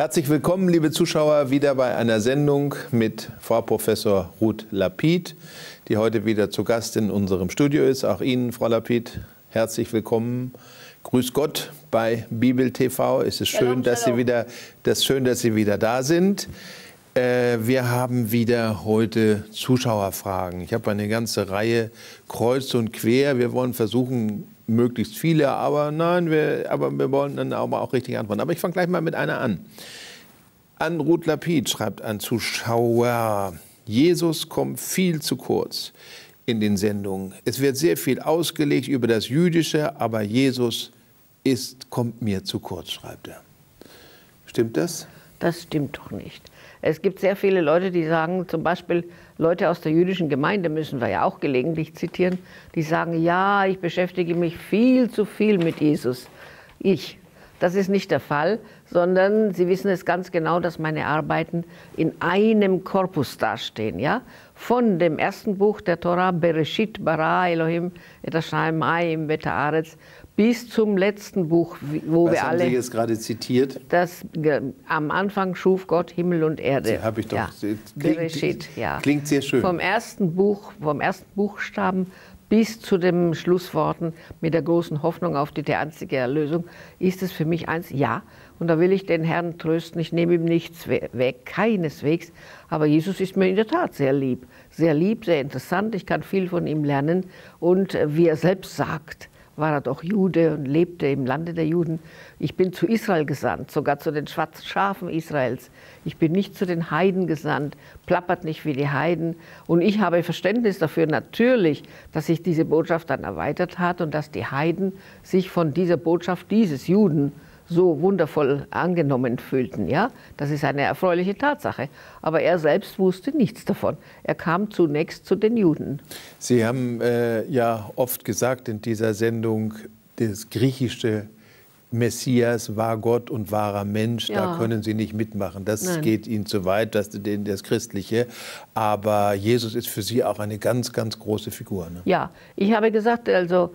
Herzlich willkommen, liebe Zuschauer, wieder bei einer Sendung mit Frau Professor Ruth Lapide, die heute wieder zu Gast in unserem Studio ist. Auch Ihnen, Frau Lapide, herzlich willkommen. Grüß Gott bei Bibel TV. Es ist schön, dass Sie wieder, da sind. Wir haben wieder heute Zuschauerfragen. Ich habe eine ganze Reihe kreuz und quer. Wir wollen versuchen, möglichst viele, aber nein, wir wollen dann aber auch richtig antworten. Aber ich fange gleich mal mit einer an. An Ruth Lapide schreibt ein Zuschauer: Jesus kommt viel zu kurz in den Sendungen. Es wird sehr viel ausgelegt über das Jüdische, aber Jesus kommt mir zu kurz, schreibt er. Stimmt das? Das stimmt doch nicht. Es gibt sehr viele Leute, die sagen, zum Beispiel Leute aus der jüdischen Gemeinde, müssen wir ja auch gelegentlich zitieren, die sagen, ja, ich beschäftige mich viel zu viel mit Jesus. Das ist nicht der Fall, sondern sie wissen es ganz genau, dass meine Arbeiten in einem Korpus dastehen. Ja? Von dem ersten Buch der Tora, Bereshit bara Elohim et ha-shamayim ve-et ha-aretz, bis zum letzten Buch, wo wir alle... Was haben Sie jetzt gerade zitiert? Das, am Anfang schuf Gott Himmel und Erde. Das habe ich doch... Ja. Klingt sehr schön. Vom ersten Buchstaben bis zu den Schlussworten mit der großen Hoffnung auf die einzige Erlösung, ist es für mich eins, ja. Und da will ich den Herrn trösten, ich nehme ihm nichts weg, keineswegs. Aber Jesus ist mir in der Tat sehr lieb. Sehr lieb, sehr interessant, ich kann viel von ihm lernen. Und wie er selbst sagt, war er doch Jude und lebte im Lande der Juden. Ich bin zu Israel gesandt, sogar zu den schwarzen Schafen Israels. Ich bin nicht zu den Heiden gesandt, plappert nicht wie die Heiden. Und ich habe Verständnis dafür natürlich, dass sich diese Botschaft dann erweitert hat und dass die Heiden sich von dieser Botschaft dieses Juden so wundervoll angenommen fühlten. Ja? Das ist eine erfreuliche Tatsache. Aber er selbst wusste nichts davon. Er kam zunächst zu den Juden. Sie haben ja oft gesagt in dieser Sendung, das griechische Messias war Gott und wahrer Mensch, ja. Da können Sie nicht mitmachen. Das Nein. geht Ihnen zu weit, das Christliche. Aber Jesus ist für Sie auch eine ganz, ganz große Figur. Ne? Ja, ich habe gesagt, also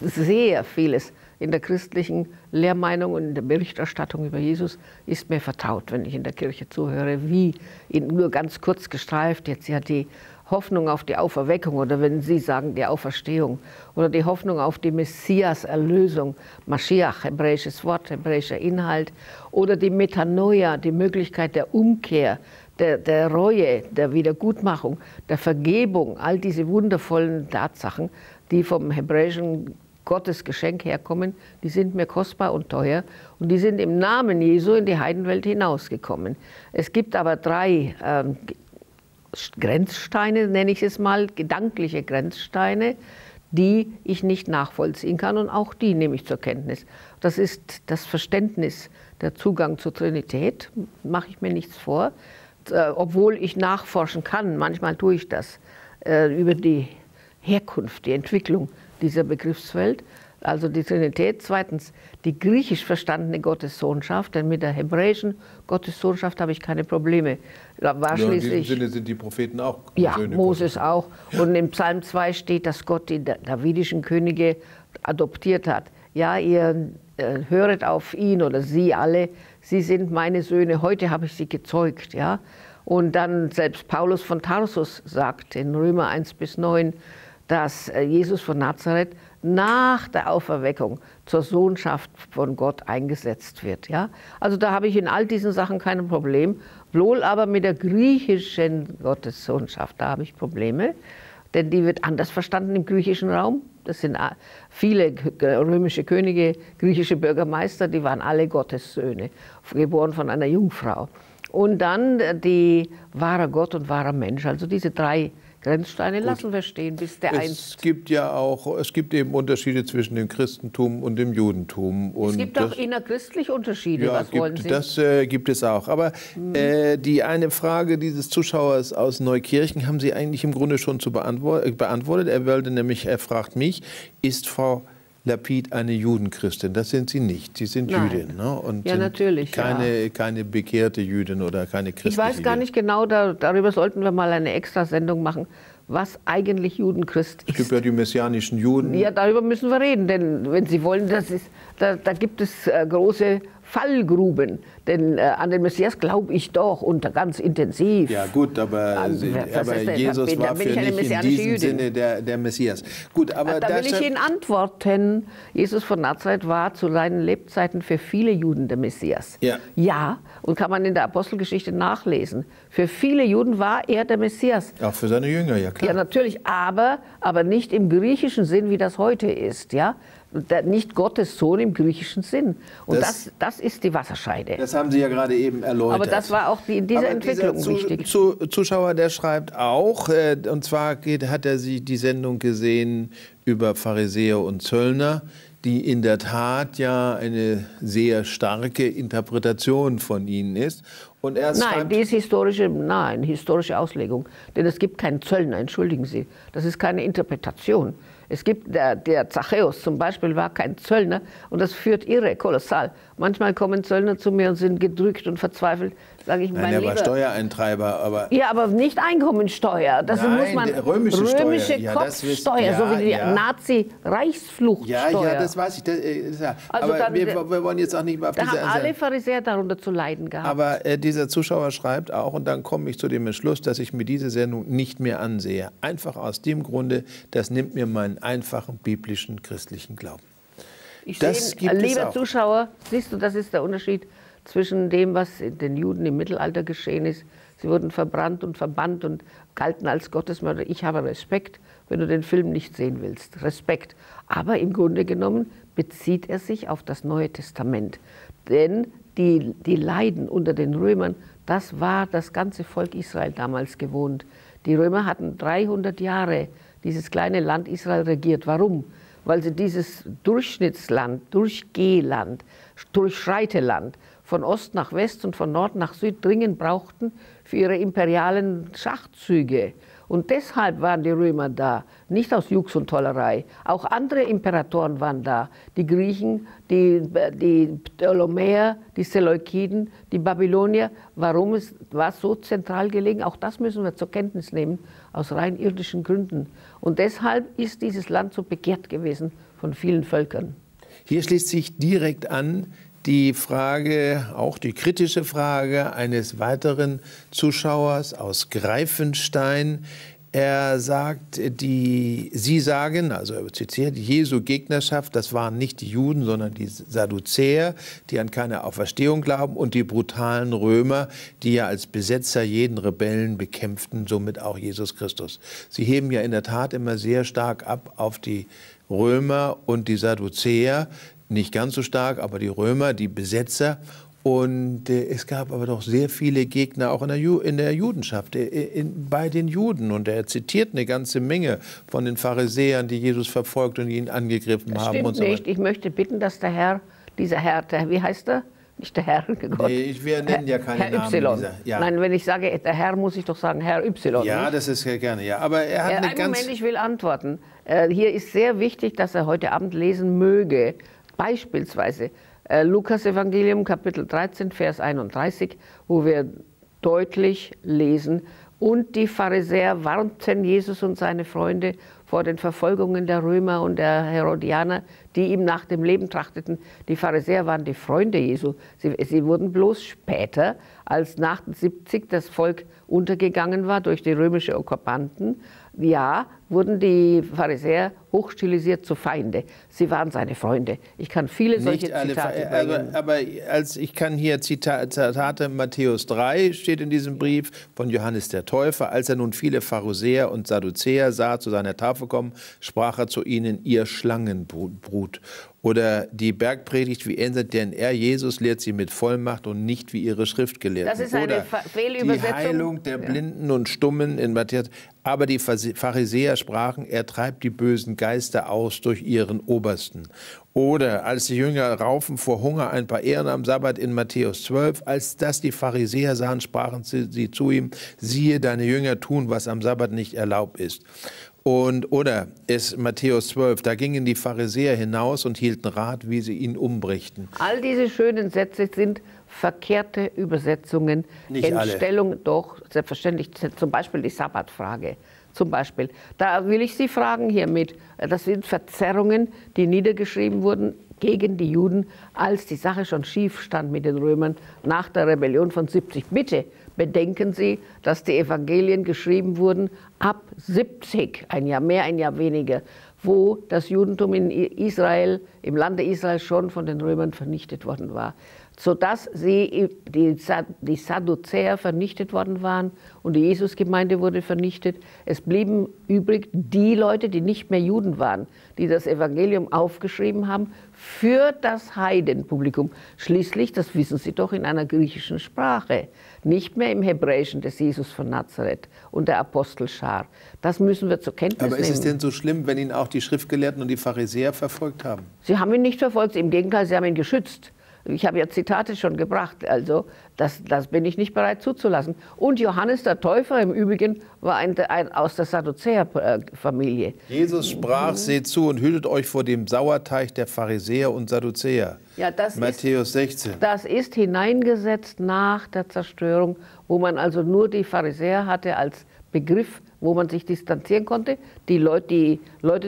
sehr vieles in der christlichen Lehrmeinung und in der Berichterstattung über Jesus ist mir vertraut, wenn ich in der Kirche zuhöre, wie nur ganz kurz gestreift jetzt ja die Hoffnung auf die Auferweckung oder wenn Sie sagen die Auferstehung oder die Hoffnung auf die Messias-Erlösung, Maschiach, hebräisches Wort, hebräischer Inhalt oder die Metanoia, die Möglichkeit der Umkehr, der Reue, der Wiedergutmachung, der Vergebung, all diese wundervollen Tatsachen, die vom hebräischen Gottes Geschenk herkommen, die sind mir kostbar und teuer und die sind im Namen Jesu in die Heidenwelt hinausgekommen. Es gibt aber drei Grenzsteine, nenne ich es mal, gedankliche Grenzsteine, die ich nicht nachvollziehen kann und auch die nehme ich zur Kenntnis. Das ist das Verständnis, der Zugang zur Trinität, mache ich mir nichts vor, obwohl ich nachforschen kann, manchmal tue ich das, über die Herkunft, die Entwicklung dieser Begriffswelt, also die Trinität. Zweitens die griechisch verstandene Gottessohnschaft, denn mit der hebräischen Gottessohnschaft habe ich keine Probleme. Ja, in diesem Sinne sind die Propheten auch Söhne Moses Gottes. Auch. Und im Psalm 2 steht, dass Gott die davidischen Könige adoptiert hat. Ja, ihr höret auf ihn oder sie alle, sie sind meine Söhne, heute habe ich sie gezeugt. Ja? Und dann selbst Paulus von Tarsus sagt in Römer 1-9, dass Jesus von Nazareth nach der Auferweckung zur Sohnschaft von Gott eingesetzt wird. Ja? Also da habe ich in all diesen Sachen kein Problem, wohl aber mit der griechischen Gottessohnschaft, da habe ich Probleme, denn die wird anders verstanden im griechischen Raum. Das sind viele römische Könige, griechische Bürgermeister, die waren alle Gottessöhne, geboren von einer Jungfrau. Und dann die wahre Gott und wahrer Mensch, also diese drei Grenzsteine lassen wir stehen, bis der Es gibt eben Unterschiede zwischen dem Christentum und dem Judentum. Und es gibt auch innerchristliche Unterschiede, ja, gibt es auch. Aber die eine Frage dieses Zuschauers aus Neukirchen haben Sie eigentlich im Grunde schon beantwortet. Er fragt mich, ist Frau Lapide eine Judenchristin? Das sind Sie nicht. Sie sind Jüdin, ne? Und ja, sind natürlich, keine bekehrte Jüdin oder keine christliche. Ich weiß gar nicht genau, darüber sollten wir mal eine Extrasendung machen, was eigentlich Judenchrist ist. Es gibt ja die messianischen Juden. Ja, darüber müssen wir reden, denn wenn Sie wollen, da gibt es große Fallgruben, denn an den Messias glaube ich doch und ganz intensiv. Ja gut, aber Jesus war für mich in diesem Sinne der Messias. Gut, aber da will ich Ihnen antworten, Jesus von Nazareth war zu seinen Lebzeiten für viele Juden der Messias. Ja. Ja, und kann man in der Apostelgeschichte nachlesen. Für viele Juden war er der Messias. Auch für seine Jünger, ja klar. Ja natürlich, aber nicht im griechischen Sinn, wie das heute ist, ja. Nicht Gottes Sohn im griechischen Sinn. Und das ist die Wasserscheide. Das haben Sie ja gerade eben erläutert. Aber das war auch in dieser Entwicklung wichtig. Zuschauer, der schreibt auch, und zwar hat er sich die Sendung gesehen über Pharisäer und Zöllner, die in der Tat ja eine sehr starke Interpretation von ihnen ist. Und er schreibt, die ist historische Auslegung. Denn es gibt keinen Zöllner, entschuldigen Sie. Das ist keine Interpretation. Es gibt, der Zachäus zum Beispiel war kein Zöllner und das führt irre, kolossal. Manchmal kommen Zöllner zu mir und sind gedrückt und verzweifelt, sage ich, mein Lieber. Er war Steuereintreiber, aber... Ja, aber nicht Einkommensteuer. Das muss man... römische Kopfsteuer, ja, so wie die Nazi-Reichsfluchtsteuer. Ja, das weiß ich. Aber wir wollen jetzt auch nicht mehr auf diese... Da haben alle Pharisäer darunter zu leiden gehabt. Aber dieser Zuschauer schreibt auch, und dann komme ich zu dem Entschluss, dass ich mir diese Sendung nicht mehr ansehe. Einfach aus dem Grunde, das nimmt mir meinen einfachen, biblischen, christlichen Glauben. Lieber Zuschauer, siehst du, das ist der Unterschied zwischen dem, was den Juden im Mittelalter geschehen ist. Sie wurden verbrannt und verbannt und galten als Gottesmörder. Ich habe Respekt, wenn du den Film nicht sehen willst. Respekt. Aber im Grunde genommen bezieht er sich auf das Neue Testament. Denn die Leiden unter den Römern, das war das ganze Volk Israel damals gewohnt. Die Römer hatten 300 Jahre dieses kleine Land Israel regiert. Warum? Weil sie dieses Durchschnittsland, Durchgehland, Durchschreiteland von Ost nach West und von Nord nach Süd dringend brauchten für ihre imperialen Schachzüge. Und deshalb waren die Römer da, nicht aus Jux und Tollerei. Auch andere Imperatoren waren da. Die Griechen, die Ptolemäer, die Seleukiden, die Babylonier. Warum war es so zentral gelegen? Auch das müssen wir zur Kenntnis nehmen, aus rein irdischen Gründen. Und deshalb ist dieses Land so begehrt gewesen von vielen Völkern. Hier schließt sich direkt an die Frage, auch die kritische Frage eines weiteren Zuschauers aus Greifenstein. Er sagt, Sie sagen, also er zitiert, Jesu Gegnerschaft, das waren nicht die Juden, sondern die Sadduzäer, die an keine Auferstehung glauben, und die brutalen Römer, die ja als Besetzer jeden Rebellen bekämpften, somit auch Jesus Christus. Sie heben ja in der Tat immer sehr stark ab auf die Römer und die Sadduzäer. Nicht ganz so stark, aber die Römer, die Besetzer. Und es gab aber doch sehr viele Gegner auch in der Judenschaft, bei den Juden. Und er zitiert eine ganze Menge von den Pharisäern, die Jesus verfolgt und ihn angegriffen haben. Stimmt und so nicht. Ich möchte bitten, dass der Herr, wie heißt er? Nicht der Herr, Gott. Nee, wir nennen ja keine Herr Namen. Y. Ja. Nein, wenn ich sage, der Herr, muss ich doch sagen, Herr Y. Ja, nicht? Das ist ja gerne. Ja. Aber er hat eine ganz... Moment, ich will antworten. Hier ist sehr wichtig, dass er heute Abend lesen möge. Beispielsweise Lukas Evangelium, Kapitel 13, Vers 31, wo wir deutlich lesen, und die Pharisäer warnten Jesus und seine Freunde vor den Verfolgungen der Römer und der Herodianer, die ihm nach dem Leben trachteten. Die Pharisäer waren die Freunde Jesu. Sie wurden bloß später, als nach 70 das Volk untergegangen war durch die römischen Okkupanten, ja, wurden die Pharisäer hochstilisiert zu Feinde. Sie waren seine Freunde. Ich kann viele solche Zitate bringen. Ich kann hier Zitate, Matthäus 3 steht in diesem Brief von Johannes der Täufer. Als er nun viele Pharisäer und Sadduzäer sah, zu seiner Tafel kommen, sprach er zu ihnen, ihr Schlangenbrut. Oder die Bergpredigt, wie endet, denn er, Jesus, lehrt sie mit Vollmacht und nicht wie ihre Schriftgelehrten. Das ist eine Fehlübersetzung. Die Heilung der Blinden und Stummen in Matthäus. Aber die Pharisäer sprachen, er treibt die bösen Geister aus durch ihren Obersten. Oder als die Jünger raufen vor Hunger ein paar Ehren am Sabbat in Matthäus 12, als das die Pharisäer sahen, sprachen sie zu ihm, siehe, deine Jünger tun, was am Sabbat nicht erlaubt ist. Oder es Matthäus 12, da gingen die Pharisäer hinaus und hielten Rat, wie sie ihn umbrächten. All diese schönen Sätze sind verkehrte Übersetzungen. Nicht Entstellung, alle. Doch, selbstverständlich, zum Beispiel die Sabbatfrage. Zum Beispiel, da will ich Sie fragen hiermit, das sind Verzerrungen, die niedergeschrieben wurden gegen die Juden, als die Sache schon schief stand mit den Römern nach der Rebellion von 70. Bitte bedenken Sie, dass die Evangelien geschrieben wurden ab 70, ein Jahr mehr, ein Jahr weniger, wo das Judentum in Israel, im Lande Israel schon von den Römern vernichtet worden war, sodass sie, die Sadduzäer vernichtet worden waren und die Jesusgemeinde wurde vernichtet. Es blieben übrig die Leute, die nicht mehr Juden waren, die das Evangelium aufgeschrieben haben für das Heidenpublikum. Schließlich, das wissen Sie doch, in einer griechischen Sprache, nicht mehr im Hebräischen des Jesus von Nazareth und der Apostelschar. Das müssen wir zur Kenntnis nehmen. Aber ist es denn so schlimm, wenn ihn auch die Schriftgelehrten und die Pharisäer verfolgt haben? Sie haben ihn nicht verfolgt, im Gegenteil, sie haben ihn geschützt. Ich habe ja Zitate schon gebracht, also das bin ich nicht bereit zuzulassen. Und Johannes der Täufer im Übrigen war ein aus der Sadduzäer-Familie. Jesus sprach, seht zu und hütet euch vor dem Sauerteig der Pharisäer und Sadduzäer. Ja, das Matthäus 16. Das ist hineingesetzt nach der Zerstörung, wo man also nur die Pharisäer hatte als Begriff, wo man sich distanzieren konnte. Die Leute,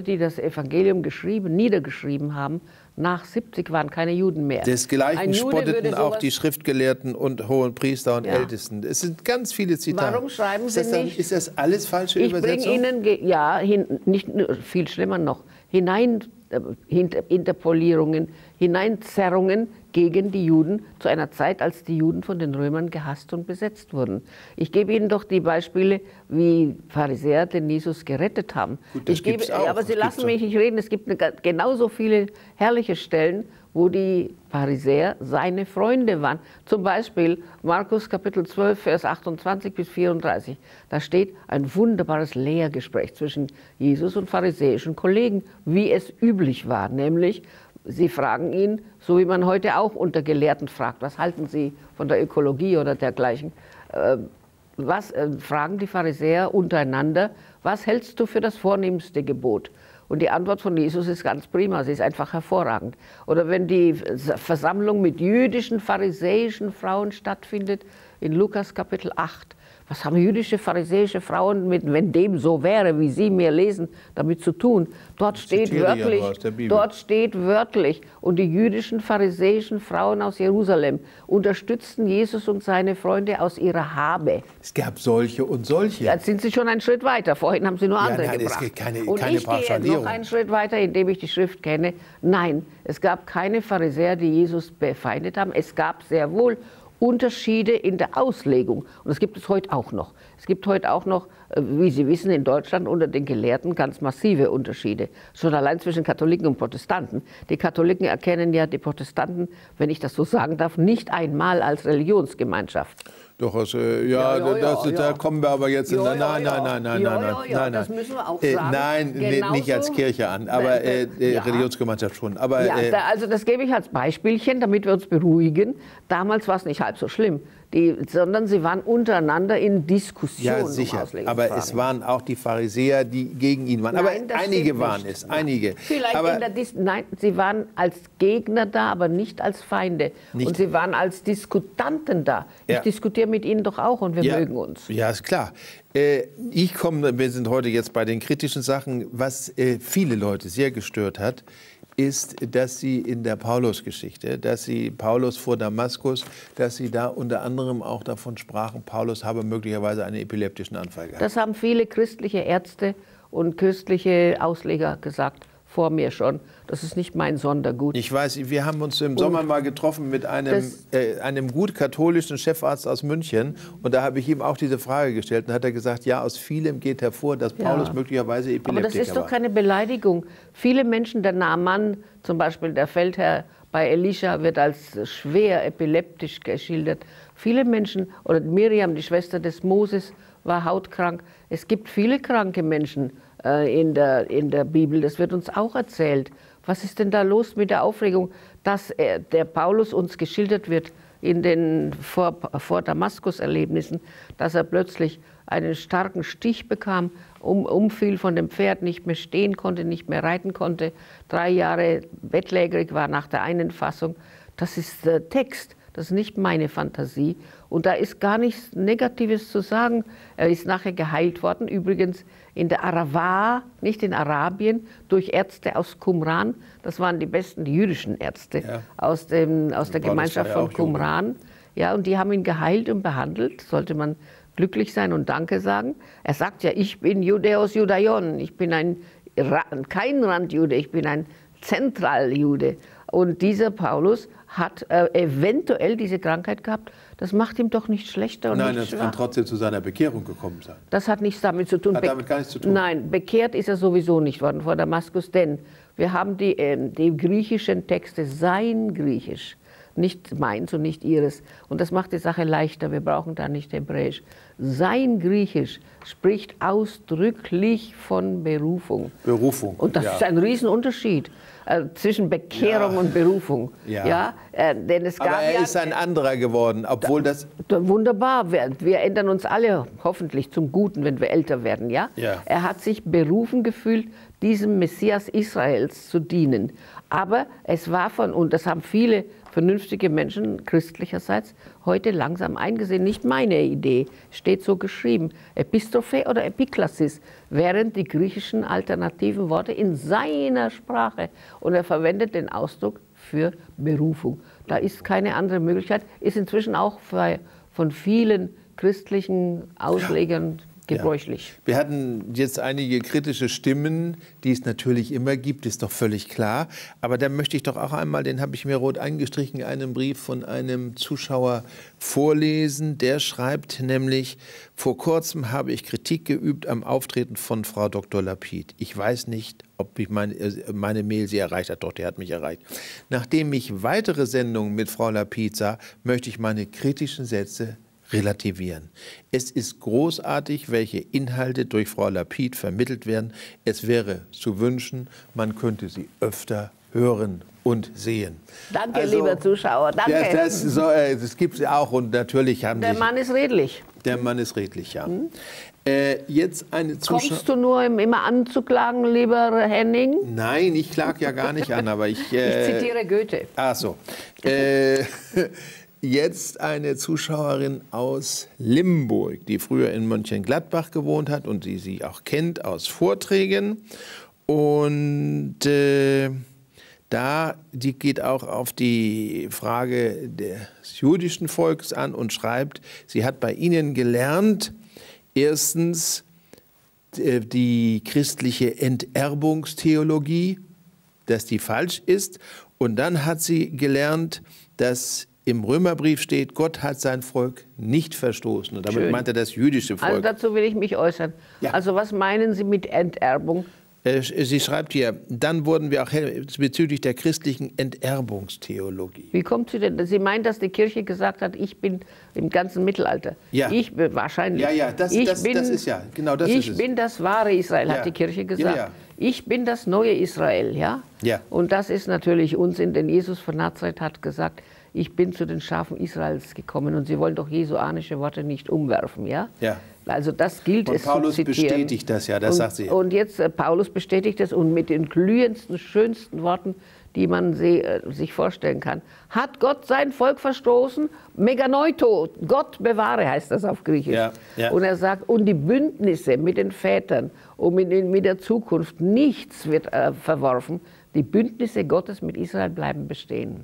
die das Evangelium geschrieben, niedergeschrieben haben, nach 70 waren keine Juden mehr. Desgleichen spotteten auch die Schriftgelehrten und Hohenpriester und Ältesten. Es sind ganz viele Zitate. Warum schreiben Sie nicht? Ist das alles falsche Übersetzung? Ich bringe Ihnen, nicht viel schlimmer noch, Hinterpolierungen, Hineinzerrungen gegen die Juden zu einer Zeit, als die Juden von den Römern gehasst und besetzt wurden. Ich gebe Ihnen doch die Beispiele, wie Pharisäer den Jesus gerettet haben. Gut, das gibt's auch. Aber Sie lassen mich nicht reden. Es gibt genauso viele herrliche Stellen, wo die Pharisäer seine Freunde waren. Zum Beispiel Markus Kapitel 12, Vers 28 bis 34. Da steht ein wunderbares Lehrgespräch zwischen Jesus und pharisäischen Kollegen, wie es üblich war, nämlich sie fragen ihn, so wie man heute auch unter Gelehrten fragt, was halten Sie von der Ökologie oder dergleichen? Fragen die Pharisäer untereinander, was hältst du für das vornehmste Gebot? Und die Antwort von Jesus ist ganz prima, sie ist einfach hervorragend. Oder wenn die Versammlung mit jüdischen, pharisäischen Frauen stattfindet, in Lukas Kapitel 8, was haben jüdische, pharisäische Frauen, wenn dem so wäre, wie Sie mir lesen, damit zu tun? Dort steht wörtlich, und die jüdischen, pharisäischen Frauen aus Jerusalem unterstützten Jesus und seine Freunde aus ihrer Habe. Es gab solche und solche. Jetzt sind Sie schon einen Schritt weiter. Vorhin haben Sie nur andere gebracht. Es gibt keine Pauschalierung. Ich gehe noch einen Schritt weiter, indem ich die Schrift kenne. Nein, es gab keine Pharisäer, die Jesus befeindet haben. Es gab sehr wohl Unterschiede in der Auslegung. Und das gibt es heute auch noch. Es gibt heute auch noch, wie Sie wissen, in Deutschland unter den Gelehrten ganz massive Unterschiede. Schon allein zwischen Katholiken und Protestanten. Die Katholiken erkennen ja die Protestanten, wenn ich das so sagen darf, nicht einmal als Religionsgemeinschaft. Doch, da kommen wir aber jetzt in nein. Das müssen wir auch sagen. Nicht als Kirche an, aber Religionsgemeinschaft schon. Aber, also das gebe ich als Beispielchen, damit wir uns beruhigen. Damals war es nicht halb so schlimm, sondern sie waren untereinander in Diskussionen. Ja, sicher, aber es waren auch die Pharisäer, die gegen ihn waren. Nein, aber einige waren es, einige. Vielleicht aber nein, sie waren als Gegner da, aber nicht als Feinde. Und sie waren als Diskutanten da. Ja. Ich diskutiere mit ihnen doch auch und wir mögen uns. Ja, ist klar. Wir sind heute jetzt bei den kritischen Sachen. Was viele Leute sehr gestört hat, ist, dass sie in der Paulusgeschichte, dass sie Paulus vor Damaskus, dass sie da unter anderem auch davon sprachen, Paulus habe möglicherweise einen epileptischen Anfall gehabt. Das haben viele christliche Ärzte und christliche Ausleger gesagt, vor mir schon. Das ist nicht mein Sondergut. Ich weiß, wir haben uns im Sommer mal getroffen mit einem gut katholischen Chefarzt aus München. Und da habe ich ihm auch diese Frage gestellt. Und hat er gesagt, ja, aus vielem geht hervor, dass Paulus möglicherweise Epileptiker war. Aber das ist doch keine Beleidigung. Viele Menschen, der Naaman, zum Beispiel der Feldherr bei Elisha, wird als schwer epileptisch geschildert. Viele Menschen, oder Miriam, die Schwester des Moses, war hautkrank. Es gibt viele kranke Menschen in der Bibel, das wird uns auch erzählt. Was ist denn da los mit der Aufregung, dass der Paulus uns geschildert wird in den vor Damaskus-Erlebnissen, dass er plötzlich einen starken Stich bekam, umfiel von dem Pferd, nicht mehr stehen konnte, nicht mehr reiten konnte, 3 Jahre bettlägerig war nach der einen Fassung. Das ist Text, das ist nicht meine Fantasie. Und da ist gar nichts Negatives zu sagen. Er ist nachher geheilt worden, übrigens in der Arava, nicht in Arabien, durch Ärzte aus Qumran. Das waren die besten jüdischen Ärzte aus der Gemeinschaft von Qumran. Ja, und die haben ihn geheilt und behandelt. Sollte man glücklich sein und Danke sagen. Er sagt ja, ich bin Judäus Judaion, ich bin kein Randjude, ich bin ein Zentraljude. Und dieser Paulus hat eventuell diese Krankheit gehabt. Das macht ihm doch nicht schlechter und nicht schwach. Nein, das kann trotzdem zu seiner Bekehrung gekommen sein. Das hat nichts damit zu tun. Hat damit gar nichts zu tun. Nein, bekehrt ist er sowieso nicht worden vor Damaskus, denn wir haben die griechischen Texte, sein Griechisch, nicht meins und nicht ihres. Und das macht die Sache leichter, wir brauchen da nicht Hebräisch. Sein Griechisch spricht ausdrücklich von Berufung. Berufung. Und das ist ein Riesenunterschied zwischen Bekehrung und Berufung. Ja. Ja? Denn es gab Aber er ist ein anderer geworden, obwohl das... Wunderbar, wir ändern uns alle hoffentlich zum Guten, wenn wir älter werden. Ja? Ja. Er hat sich berufen gefühlt, diesem Messias Israels zu dienen. Aber es war von, und das haben viele vernünftige Menschen christlicherseits heute langsam eingesehen, nicht meine Idee, steht so geschrieben, Epistrophe oder Epiklasis, während die griechischen alternativen Worte in seiner Sprache. Und er verwendet den Ausdruck für Berufung. Da ist keine andere Möglichkeit, ist inzwischen auch von vielen christlichen Auslegern gebräuchlich. Ja. Wir hatten jetzt einige kritische Stimmen, die es natürlich immer gibt, ist doch völlig klar. Aber da möchte ich doch auch einmal, den habe ich mir rot eingestrichen, einen Brief von einem Zuschauer vorlesen. Der schreibt nämlich, vor kurzem habe ich Kritik geübt am Auftreten von Frau Dr. Lapide. Ich weiß nicht, ob ich meine Mail sie erreicht hat. Doch, die hat mich erreicht. Nachdem ich weitere Sendungen mit Frau Lapide sah, möchte ich meine kritischen Sätze relativieren. Es ist großartig, welche Inhalte durch Frau Lapide vermittelt werden. Es wäre zu wünschen, man könnte sie öfter hören und sehen. Danke, also, lieber Zuschauer, danke. Das gibt es auch und natürlich haben Der Mann ist redlich. Der Mann ist redlich, ja. Hm? Jetzt eine Zuschauer... Kommst du nur immer anzuklagen, lieber Henning? Nein, ich klage ja gar nicht an, aber ich... ich zitiere Goethe. Ach so. Jetzt eine Zuschauerin aus Limburg, die früher in Mönchengladbach gewohnt hat und die sie auch kennt aus Vorträgen. Und die geht auch auf die Frage des jüdischen Volkes an und schreibt, sie hat bei ihnen gelernt, erstens die christliche Enterbungstheologie, dass die falsch ist. Und dann hat sie gelernt, dass im Römerbrief steht, Gott hat sein Volk nicht verstoßen. Und damit meint er das jüdische Volk. Also dazu will ich mich äußern. Ja. Also was meinen Sie mit Enterbung? Sie schreibt hier, dann wurden wir auch bezüglich der christlichen Enterbungstheologie. Wie kommt sie denn? Sie meint, dass die Kirche gesagt hat, ich bin im ganzen Mittelalter. Ja. Ich bin wahrscheinlich. Ja, ja, ich bin das wahre Israel, hat die Kirche gesagt. Ja, ja. Ich bin das neue Israel, ja? Ja. Und das ist natürlich Unsinn, denn Jesus von Nazareth hat gesagt, ich bin zu den Schafen Israels gekommen und Sie wollen doch jesuanische Worte nicht umwerfen, ja? Ja. Also das gilt es zu zitieren. Und Paulus bestätigt das ja, das sagt sie. Und jetzt Paulus bestätigt das und mit den glühendsten, schönsten Worten, die man sich vorstellen kann. Hat Gott sein Volk verstoßen? Meganoito, Gott bewahre, heißt das auf Griechisch. Ja, ja. Und er sagt, und die Bündnisse mit den Vätern und mit der Zukunft, nichts wird verworfen. Die Bündnisse Gottes mit Israel bleiben bestehen.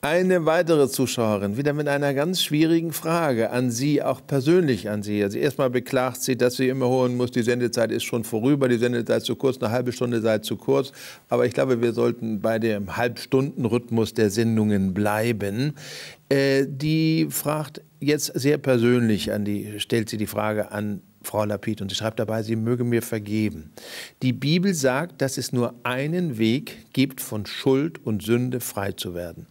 Eine weitere Zuschauerin, wieder mit einer ganz schwierigen Frage an Sie, auch persönlich an Sie. Also erstmal beklagt sie, dass sie immer hören muss, die Sendezeit ist schon vorüber, die Sendezeit ist zu kurz, eine halbe Stunde sei zu kurz. Aber ich glaube, wir sollten bei dem Halbstundenrhythmus der Sendungen bleiben. Die fragt jetzt sehr persönlich an die, stellt sie die Frage an Frau Lapide und sie schreibt dabei, sie möge mir vergeben. Die Bibel sagt, dass es nur einen Weg gibt, von Schuld und Sünde frei zu werden.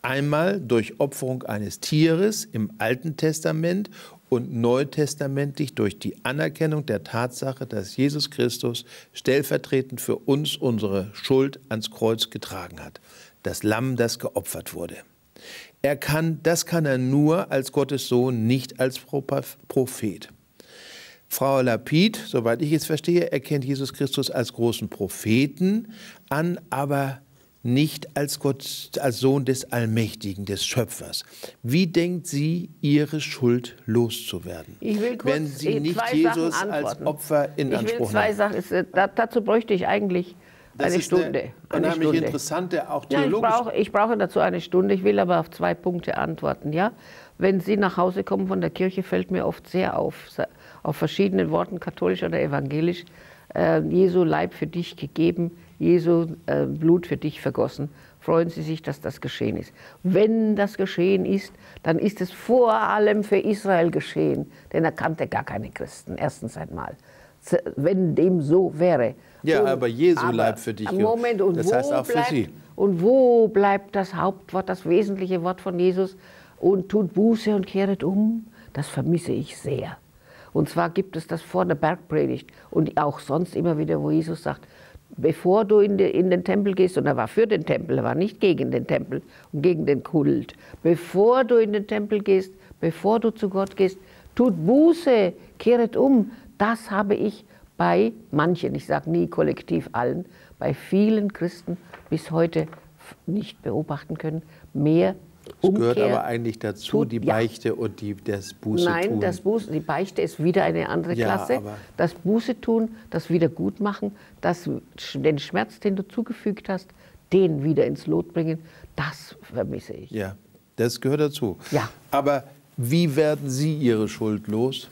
Einmal durch Opferung eines Tieres im Alten Testament und neutestamentlich durch die Anerkennung der Tatsache, dass Jesus Christus stellvertretend für uns unsere Schuld ans Kreuz getragen hat. Das Lamm, das geopfert wurde. Das kann er nur als Gottes Sohn, nicht als Prophet. Frau Lapide, soweit ich es verstehe, erkennt Jesus Christus als großen Propheten an, aber nicht als Gott, als Sohn des Allmächtigen, des Schöpfers. Wie denkt sie, ihre Schuld loszuwerden, wenn sie nicht Jesus als Opfer in Anspruch nehmen? Dazu bräuchte ich eigentlich eine Stunde. Unheimlich interessante, auch theologisch. Ja, ich brauche dazu eine Stunde. Ich will aber auf zwei Punkte antworten. Ja? Wenn Sie nach Hause kommen von der Kirche, fällt mir oft sehr auf verschiedenen Worten, katholisch oder evangelisch, Jesu Leib für dich gegeben, Jesu Blut für dich vergossen. Freuen Sie sich, dass das geschehen ist. Wenn das geschehen ist, dann ist es vor allem für Israel geschehen, denn er kannte gar keine Christen, erstens einmal. Wenn dem so wäre. Ja, aber Jesu Leib für dich. Moment, und das heißt auch für Sie. Und wo bleibt das Hauptwort, das wesentliche Wort von Jesus? Und tut Buße und kehret um? Das vermisse ich sehr. Und zwar gibt es das vor der Bergpredigt und auch sonst immer wieder, wo Jesus sagt, bevor du in den Tempel gehst, und er war für den Tempel, er war nicht gegen den Tempel und gegen den Kult, bevor du in den Tempel gehst, bevor du zu Gott gehst, tut Buße, kehret um. Das habe ich bei manchen, ich sage nie kollektiv allen, bei vielen Christen bis heute nicht beobachten können, mehr Es gehört aber eigentlich dazu, die Beichte und das Buße tun. Nein, die Beichte ist wieder eine andere Klasse. Das Buße tun, das Wiedergutmachen, den Schmerz, den du zugefügt hast, den wieder ins Lot bringen, das vermisse ich. Ja, das gehört dazu. Ja. Aber wie werden Sie Ihre Schuld los?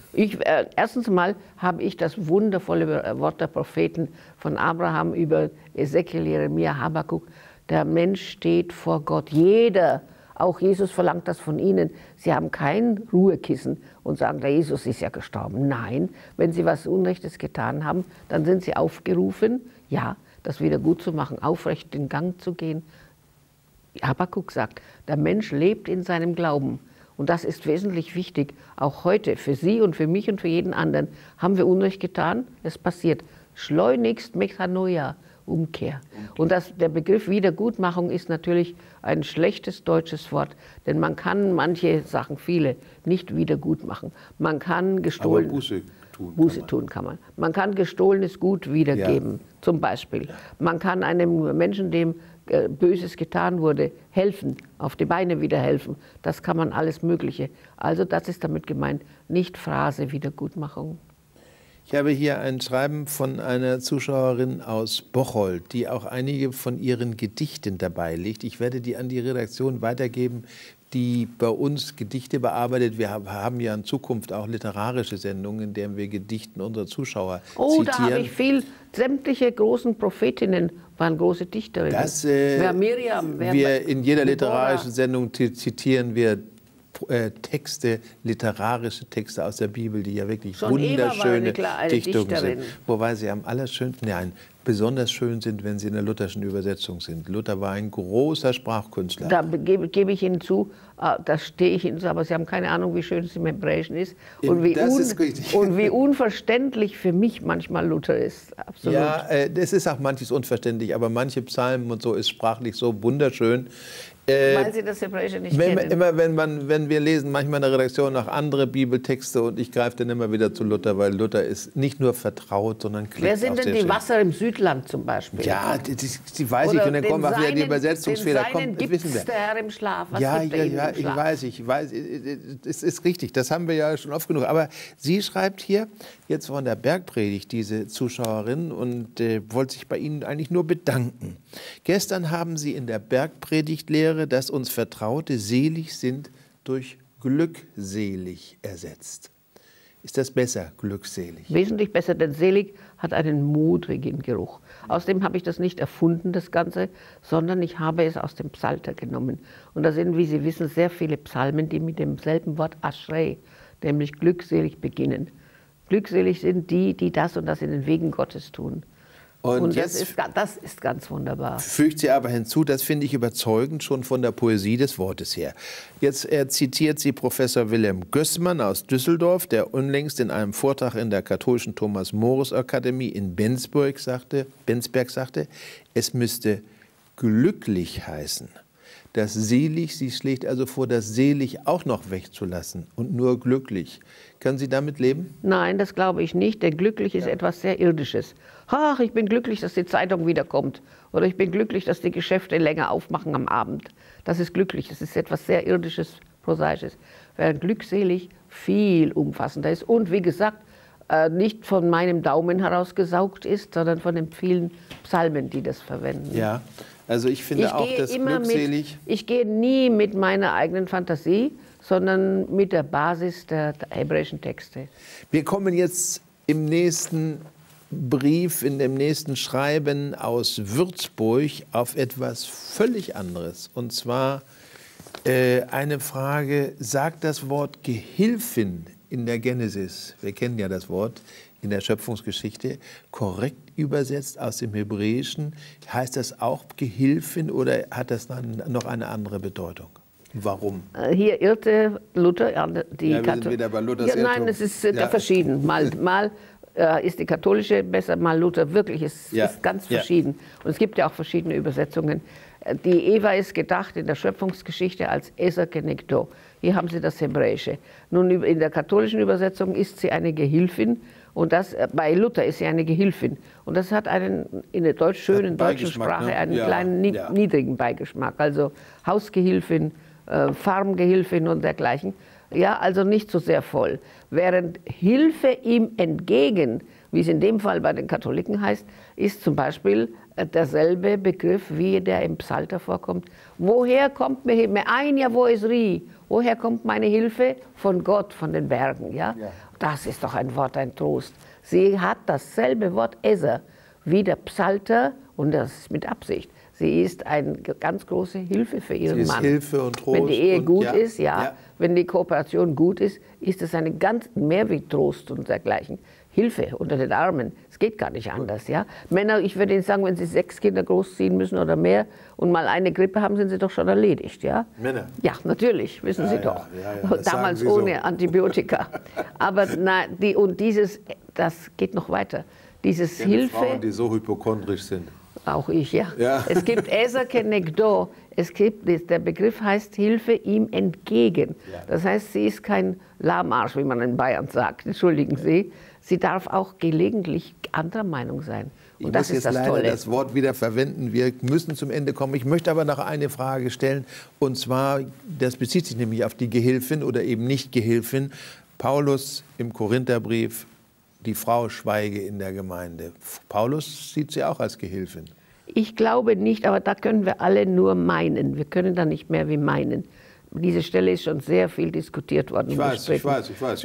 Erstens mal habe ich das wundervolle Wort der Propheten von Abraham über Ezekiel, Jeremia, Habakkuk. Der Mensch steht vor Gott, jeder. Auch Jesus verlangt das von ihnen. Sie haben kein Ruhekissen und sagen, der Jesus ist ja gestorben. Nein, wenn sie was Unrechtes getan haben, dann sind sie aufgerufen, ja, das wieder gut zu machen, aufrecht in Gang zu gehen. Habakkuk sagt, der Mensch lebt in seinem Glauben. Und das ist wesentlich wichtig, auch heute, für Sie und für mich und für jeden anderen. Haben wir Unrecht getan? Es passiert. Schleunigst Metanoia. Umkehr. Und der Begriff Wiedergutmachung ist natürlich ein schlechtes deutsches Wort, denn man kann manche Sachen, viele, nicht wiedergutmachen. Man kann gestohlen... Aber Buße tun, kann man. Man kann gestohlenes Gut wiedergeben, ja. Zum Beispiel. Man kann einem Menschen, dem Böses getan wurde, helfen, auf die Beine wieder helfen. Das kann man alles Mögliche. Also das ist damit gemeint, nicht Phrase Wiedergutmachung. Ich habe hier ein Schreiben von einer Zuschauerin aus Bocholt, die auch einige von ihren Gedichten dabei legt. Ich werde die an die Redaktion weitergeben, die bei uns Gedichte bearbeitet. Wir haben ja in Zukunft auch literarische Sendungen, in denen wir Gedichten unserer Zuschauer zitieren. Da habe ich viel. Sämtliche großen Prophetinnen waren große Dichterinnen. Das, wer Miriam, wir in jeder literarischen Sendung zitieren wir Texte, literarische Texte aus der Bibel, die ja wirklich wunderschöne Dichtungen sind. Wobei sie am allerschönsten, nein, besonders schön sind, wenn sie in der lutherischen Übersetzung sind. Luther war ein großer Sprachkünstler. Da gebe ich Ihnen zu, da stehe ich Ihnen zu, aber Sie haben keine Ahnung, wie schön es im Hebräischen ist und wie unverständlich für mich manchmal Luther ist. Absolut. Ja, es ist auch manches unverständlich, aber manche Psalmen und so ist sprachlich so wunderschön. Weil Sie das Hebräische nicht kennen. Immer wenn wir lesen, manchmal in der Redaktion noch andere Bibeltexte und ich greife dann immer wieder zu Luther, weil Luther ist nicht nur vertraut, sondern klingt. Wer sind denn die Wasser im Südland zum Beispiel? Ja, die weiß ich, und dann kommen auch wieder die Übersetzungsfehler. Wissen wir. Der Herr im Schlaf. Ja, ich weiß, es ist richtig, das haben wir ja schon oft genug. Aber sie schreibt hier jetzt von der Bergpredigt, diese Zuschauerin, und wollte sich bei Ihnen eigentlich nur bedanken. Gestern haben Sie in der Bergpredigtlehre, dass uns Vertraute selig sind, durch glückselig ersetzt. Ist das besser, glückselig? Wesentlich besser, denn selig hat einen modrigen Geruch. Außerdem habe ich das nicht erfunden, das Ganze, sondern ich habe es aus dem Psalter genommen. Und da sind, wie Sie wissen, sehr viele Psalmen, die mit demselben Wort Ashrei, nämlich glückselig, beginnen. Glückselig sind die, die das und das in den Wegen Gottes tun. Und das ist ganz wunderbar. Fügt sie aber hinzu, das finde ich überzeugend, schon von der Poesie des Wortes her. Jetzt zitiert sie Professor Wilhelm Gößmann aus Düsseldorf, der unlängst in einem Vortrag in der katholischen Thomas-Morus-Akademie in Bensberg sagte, es müsste glücklich heißen. Das Selig, sie schlägt also vor, das Selig auch noch wegzulassen und nur glücklich. Können Sie damit leben? Nein, das glaube ich nicht, denn glücklich ist etwas sehr Irdisches. Ach, ich bin glücklich, dass die Zeitung wiederkommt. Oder ich bin glücklich, dass die Geschäfte länger aufmachen am Abend. Das ist glücklich, das ist etwas sehr Irdisches, Prosaisches. Während glückselig viel umfassender ist und wie gesagt, nicht von meinem Daumen herausgesaugt ist, sondern von den vielen Psalmen, die das verwenden. Ja, also ich finde auch, dass glückselig... Ich gehe nie mit meiner eigenen Fantasie, sondern mit der Basis der hebräischen Texte. Wir kommen jetzt im nächsten Brief, in dem nächsten Schreiben aus Würzburg auf etwas völlig anderes. Und zwar eine Frage, sagt das Wort Gehilfin in der Genesis, wir kennen ja das Wort, in der Schöpfungsgeschichte, korrekt übersetzt aus dem Hebräischen, heißt das auch Gehilfin oder hat das noch eine andere Bedeutung? Warum? Hier irrte Luther. Es ist verschieden. Mal ist die katholische besser, mal Luther. Wirklich, es ist ganz verschieden. Und es gibt ja auch verschiedene Übersetzungen. Die Eva ist gedacht in der Schöpfungsgeschichte als Esa Kenekto. Hier haben Sie das Hebräische. Nun, in der katholischen Übersetzung ist sie eine Gehilfin. Und das, bei Luther ist sie eine Gehilfin. Und das hat einen, in der schönen deutschen Sprache, einen kleinen niedrigen Beigeschmack. Also Hausgehilfin, Farmgehilfin und dergleichen. Ja, also nicht so sehr voll. Während Hilfe ihm entgegen, wie es in dem Fall bei den Katholiken heißt, ist zum Beispiel derselbe Begriff, wie der im Psalter vorkommt. Woher kommt mir Hilfe? Woher kommt meine Hilfe? Von Gott, von den Bergen. Ja? Ja. Das ist doch ein Wort, ein Trost. Sie hat dasselbe Wort Eser wie der Psalter, und das ist mit Absicht. Sie ist eine ganz große Hilfe für ihren Mann. Hilfe und Trost. Wenn die Ehe gut ist, wenn die Kooperation gut ist, ist es eine ganz mehr wie Trost und dergleichen. Hilfe unter den Armen, es geht gar nicht anders. Ja? Männer, ich würde Ihnen sagen, wenn Sie 6 Kinder großziehen müssen oder mehr und mal eine Grippe haben, sind Sie doch schon erledigt. Ja? Männer? Ja, natürlich, wissen Sie doch. Ja, damals ohne Antibiotika. Aber das geht noch weiter. Dieses Hilfe. Frauen, die so hypochondrisch sind. Auch ich, ja. Es gibt Esa Kenekdo, der Begriff heißt Hilfe ihm entgegen. Ja. Das heißt, sie ist kein Lahmarsch, wie man in Bayern sagt, entschuldigen Sie. Sie darf auch gelegentlich anderer Meinung sein. Und das ist das Tolle. Ich muss jetzt leider das Wort wieder verwenden, wir müssen zum Ende kommen. Ich möchte aber noch eine Frage stellen, und zwar, das bezieht sich nämlich auf die Gehilfin oder eben Nicht-Gehilfin. Paulus im Korintherbrief, die Frau schweige in der Gemeinde. Paulus sieht sie auch als Gehilfin. Ich glaube nicht, aber da können wir alle nur meinen. Wir können da nicht mehr wie meinen. Diese Stelle ist schon sehr viel diskutiert worden. Ich weiß. Sie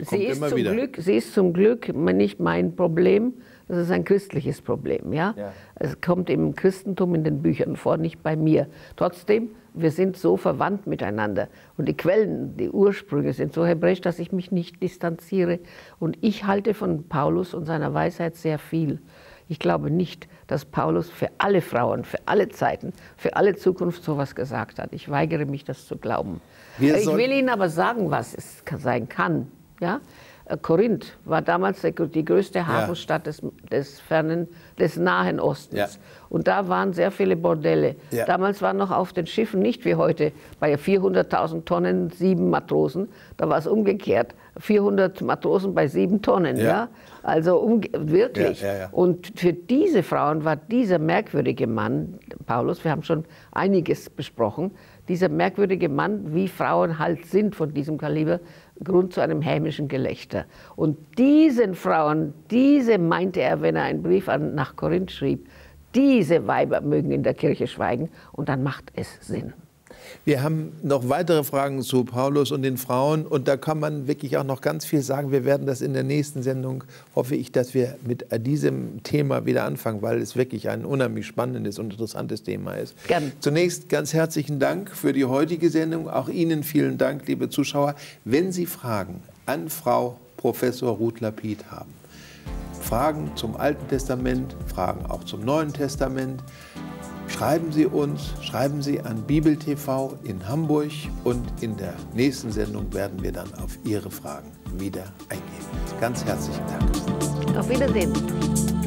kommt immer wieder. Sie ist zum Glück nicht mein Problem. Das ist ein christliches Problem. Ja? Es kommt im Christentum in den Büchern vor, nicht bei mir. Trotzdem, wir sind so verwandt miteinander. Und die Quellen, die Ursprünge sind so hebräisch, dass ich mich nicht distanziere. Und ich halte von Paulus und seiner Weisheit sehr viel. Ich glaube nicht, dass Paulus für alle Frauen, für alle Zeiten, für alle Zukunft sowas gesagt hat. Ich weigere mich, das zu glauben. Ich will Ihnen aber sagen, was es sein kann. Ja? Korinth war damals die größte Hafenstadt des Nahen Ostens. Ja. Und da waren sehr viele Bordelle. Ja. Damals waren noch auf den Schiffen, nicht wie heute, bei 400.000 Tonnen 7 Matrosen. Da war es umgekehrt. 400 Matrosen bei 7 Tonnen. Ja. Also wirklich. Ja. Und für diese Frauen war dieser merkwürdige Mann, Paulus, wir haben schon einiges besprochen, dieser merkwürdige Mann, wie Frauen halt sind von diesem Kaliber, Grund zu einem hämischen Gelächter. Und diesen Frauen, diese meinte er, wenn er einen Brief nach Korinth schrieb, diese Weiber mögen in der Kirche schweigen, und dann macht es Sinn. Wir haben noch weitere Fragen zu Paulus und den Frauen, und da kann man wirklich auch noch ganz viel sagen. Wir werden das in der nächsten Sendung, hoffe ich, dass wir mit diesem Thema wieder anfangen, weil es wirklich ein unheimlich spannendes und interessantes Thema ist. Gerne. Zunächst ganz herzlichen Dank für die heutige Sendung. Auch Ihnen vielen Dank, liebe Zuschauer. Wenn Sie Fragen an Frau Professor Ruth Lapide haben, Fragen zum Alten Testament, Fragen auch zum Neuen Testament, schreiben Sie uns, schreiben Sie an Bibel TV in Hamburg, und in der nächsten Sendung werden wir dann auf Ihre Fragen wieder eingehen. Ganz herzlichen Dank. Auf Wiedersehen.